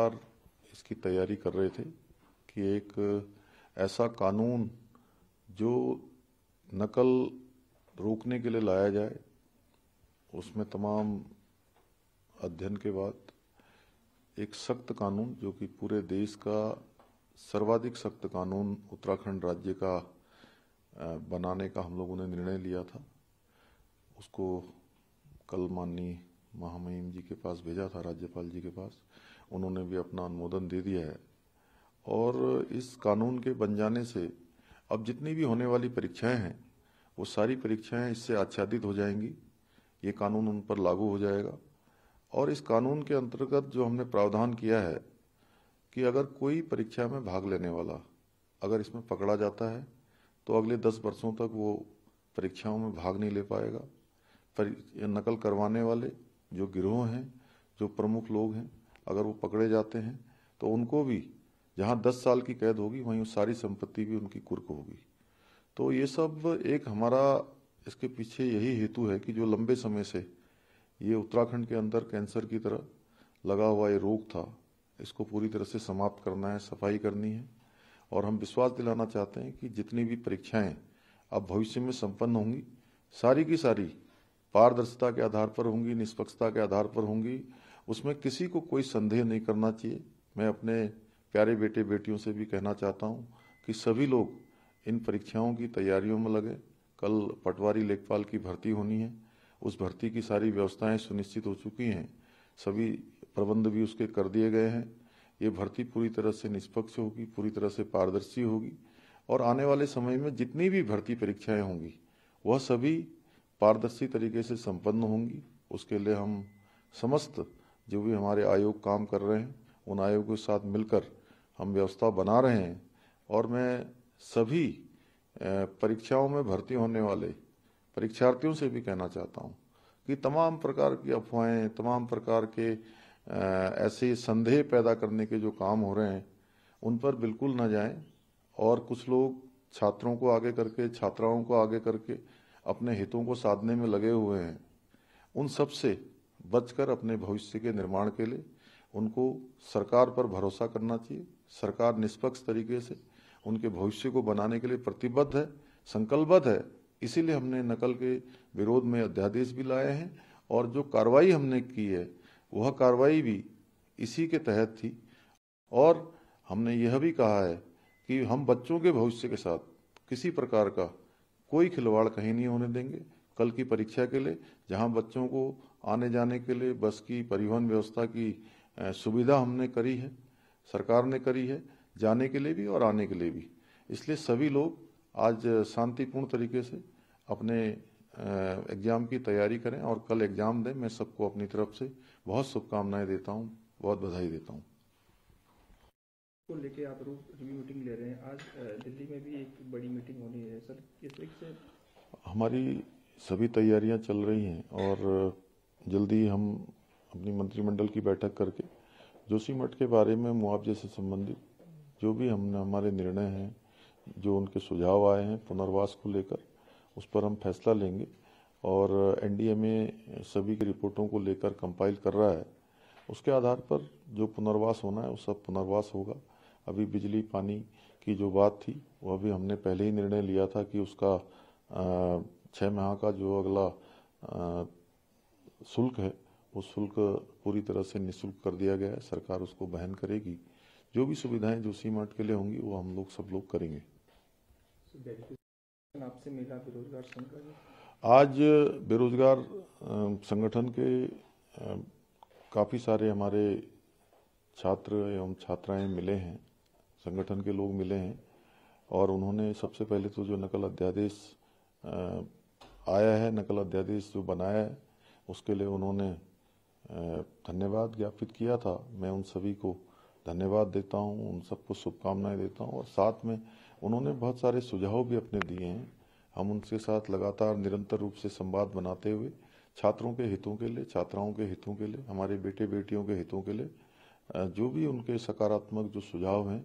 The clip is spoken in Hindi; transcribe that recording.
इसकी तैयारी कर रहे थे कि एक ऐसा कानून जो नकल रोकने के लिए लाया जाए, उसमें तमाम अध्ययन के बाद एक सख्त कानून जो कि पूरे देश का सर्वाधिक सख्त कानून उत्तराखंड राज्य का बनाने का हम लोगों ने निर्णय लिया था, उसको कल माननीय महामहिम जी के पास भेजा था, राज्यपाल जी के पास। उन्होंने भी अपना अनुमोदन दे दिया है और इस कानून के बन जाने से अब जितनी भी होने वाली परीक्षाएं हैं वो सारी परीक्षाएं इससे आच्छादित हो जाएंगी। ये कानून उन पर लागू हो जाएगा और इस कानून के अंतर्गत जो हमने प्रावधान किया है कि अगर कोई परीक्षा में भाग लेने वाला अगर इसमें पकड़ा जाता है तो अगले 10 वर्षों तक वो परीक्षाओं में भाग नहीं ले पाएगा। पर नकल करवाने वाले जो गिरोह हैं, जो प्रमुख लोग हैं, अगर वो पकड़े जाते हैं तो उनको भी जहां 10 साल की कैद होगी वहीं सारी संपत्ति भी उनकी कुर्क होगी। तो ये सब एक हमारा इसके पीछे यही हेतु है कि जो लंबे समय से ये उत्तराखंड के अंदर कैंसर की तरह लगा हुआ ये रोग था, इसको पूरी तरह से समाप्त करना है, सफाई करनी है। और हम विश्वास दिलाना चाहते हैं कि जितनी भी परीक्षाएं अब भविष्य में संपन्न होंगी सारी की सारी पारदर्शिता के आधार पर होंगी, निष्पक्षता के आधार पर होंगी। उसमें किसी को कोई संदेह नहीं करना चाहिए। मैं अपने प्यारे बेटे बेटियों से भी कहना चाहता हूँ कि सभी लोग इन परीक्षाओं की तैयारियों में लगे। कल पटवारी लेखपाल की भर्ती होनी है, उस भर्ती की सारी व्यवस्थाएं सुनिश्चित हो चुकी हैं, सभी प्रबंध भी उसके कर दिए गए हैं। ये भर्ती पूरी तरह से निष्पक्ष होगी, पूरी तरह से पारदर्शी होगी और आने वाले समय में जितनी भी भर्ती परीक्षाएं होंगी वह सभी पारदर्शी तरीके से संपन्न होंगी। उसके लिए हम समस्त जो भी हमारे आयोग काम कर रहे हैं उन आयोग के साथ मिलकर हम व्यवस्था बना रहे हैं। और मैं सभी परीक्षाओं में भर्ती होने वाले परीक्षार्थियों से भी कहना चाहता हूँ कि तमाम प्रकार की अफवाहें, तमाम प्रकार के ऐसे संदेह पैदा करने के जो काम हो रहे हैं उन पर बिल्कुल ना जाएं। और कुछ लोग छात्रों को आगे करके, छात्राओं को आगे करके अपने हितों को साधने में लगे हुए हैं। उन सब से बचकर अपने भविष्य के निर्माण के लिए उनको सरकार पर भरोसा करना चाहिए। सरकार निष्पक्ष तरीके से उनके भविष्य को बनाने के लिए प्रतिबद्ध है, संकल्पबद्ध है। इसीलिए हमने नकल के विरोध में अध्यादेश भी लाए हैं और जो कार्रवाई हमने की है वह कार्रवाई भी इसी के तहत थी। और हमने यह भी कहा है कि हम बच्चों के भविष्य के साथ किसी प्रकार का कोई खिलवाड़ कहीं नहीं होने देंगे। कल की परीक्षा के लिए जहां बच्चों को आने जाने के लिए बस की परिवहन व्यवस्था की सुविधा हमने करी है, सरकार ने करी है, जाने के लिए भी और आने के लिए भी। इसलिए सभी लोग आज शांतिपूर्ण तरीके से अपने एग्जाम की तैयारी करें और कल एग्जाम दें। मैं सबको अपनी तरफ से बहुत शुभकामनाएं देता हूं, बहुत बधाई देता हूं। को लेके आप रिव्यू मीटिंग ले रहे हैं, आज दिल्ली में भी एक बड़ी मीटिंग होनी है सर, किस तरीके से? हमारी सभी तैयारियां चल रही हैं और जल्दी हम अपनी मंत्रिमंडल की बैठक करके जोशी मठ के बारे में मुआवजे से संबंधित जो भी हमने हमारे निर्णय हैं, जो उनके सुझाव आए हैं पुनर्वास को लेकर, उस पर हम फैसला लेंगे। और एनडीएमए सभी की रिपोर्टों को लेकर कंपाइल कर रहा है, उसके आधार पर जो पुनर्वास होना है वो सब पुनर्वास होगा। अभी बिजली पानी की जो बात थी वह भी हमने पहले ही निर्णय लिया था कि उसका 6 माह का जो अगला शुल्क है वो शुल्क पूरी तरह से निःशुल्क कर दिया गया है, सरकार उसको वहन करेगी। जो भी सुविधाएं जोशी मठ के लिए होंगी वो हम लोग सब लोग करेंगे। आपसे मिला बेरोजगार संगठन, आज बेरोजगार संगठन के काफ़ी सारे हमारे छात्र एवं छात्राएं मिले हैं, संगठन के लोग मिले हैं और उन्होंने सबसे पहले तो जो नकल अध्यादेश आया है, नकल अध्यादेश जो बनाया है उसके लिए उन्होंने धन्यवाद ज्ञापित किया था। मैं उन सभी को धन्यवाद देता हूं, उन सबको शुभकामनाएं देता हूं और साथ में उन्होंने बहुत सारे सुझाव भी अपने दिए हैं। हम उनके साथ लगातार निरंतर रूप से संवाद बनाते हुए छात्रों के हितों के लिए, छात्राओं के हितों के लिए, हमारे बेटे बेटियों के हितों के लिए जो भी उनके सकारात्मक जो सुझाव हैं